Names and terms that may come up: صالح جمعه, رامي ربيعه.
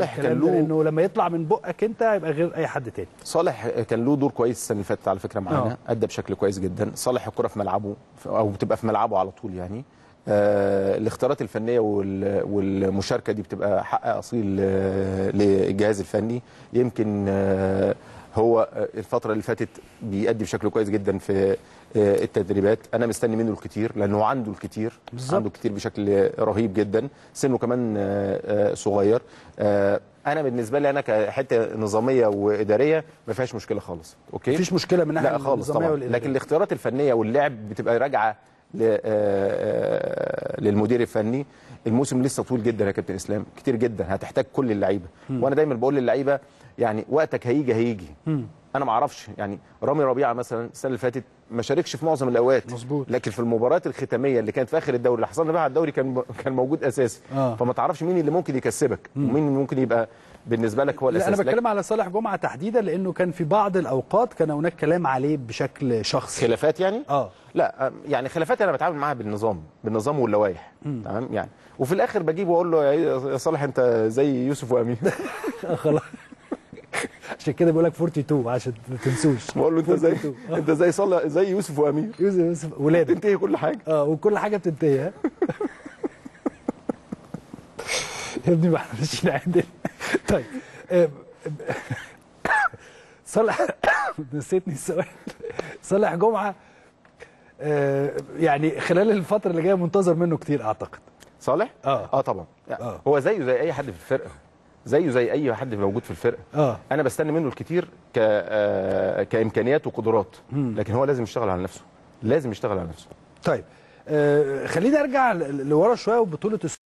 كان له انه لما يطلع من بقك انت هيبقى غير اي حد تاني. صالح كان له دور كويس السنه اللي فاتت على فكره معانا، ادى بشكل كويس جدا. صالح الكره في ملعبه او بتبقى في ملعبه على طول يعني. الاختيارات الفنيه والمشاركه دي بتبقى حق اصيل للجهاز الفني. يمكن هو الفتره اللي فاتت بيأدي بشكل كويس جدا في التدريبات. انا مستني منه الكتير لانه عنده الكتير بالزبط. عنده الكتير بشكل رهيب جدا، سنه كمان صغير. انا بالنسبه لي انا كحته نظاميه واداريه ما فيهاش مشكله خالص. اوكي مفيش مشكله من ناحيه النظاميه والاداريه، لكن الاختيارات الفنيه واللعب بتبقى راجعه للمدير الفني. الموسم لسه طويل جدا يا كابتن اسلام، كتير جدا، هتحتاج كل اللعيبه. وانا دايما بقول للعيبه يعني وقتك هيجي. انا ما اعرفش يعني رامي ربيعه مثلا السنه اللي فاتت ما شاركش في معظم الاوقات، مظبوط، لكن في المباريات الختاميه اللي كانت في اخر الدوري اللي حصلنا بقى على الدوري كان موجود اساسي. فما تعرفش مين اللي ممكن يكسبك ومين اللي ممكن يبقى بالنسبه لك هو الاساس. انا بتكلم على صالح جمعه تحديدا لانه كان في بعض الاوقات كان هناك كلام عليه بشكل شخصي، خلافات يعني. لا يعني خلافات انا بتعامل معاها بالنظام واللوائح، تمام يعني. وفي الاخر بجيبه واقول له يا صالح انت زي يوسف وامين. خلاص عشان كده بيقول لك 42 عشان ما تنسوش. بقول له انت زي صالح، زي يوسف وامير، يوسف ولادك، بتنتهي كل حاجه. وكل حاجه بتنتهي. ها يا ابني ما احنا ماشيين عدل. طيب صالح نسيتني السؤال. صالح جمعه يعني خلال الفتره اللي جايه منتظر منه كتير اعتقد. صالح؟ طبعا يعني هو زيه زي اي حد في الفرقه، زيه زي اي حد موجود في الفرقه. انا بستنى منه الكتير كامكانيات وقدرات، لكن هو لازم يشتغل على نفسه، لازم يشتغل على نفسه. طيب خليني ارجع لورا شويه وبطوله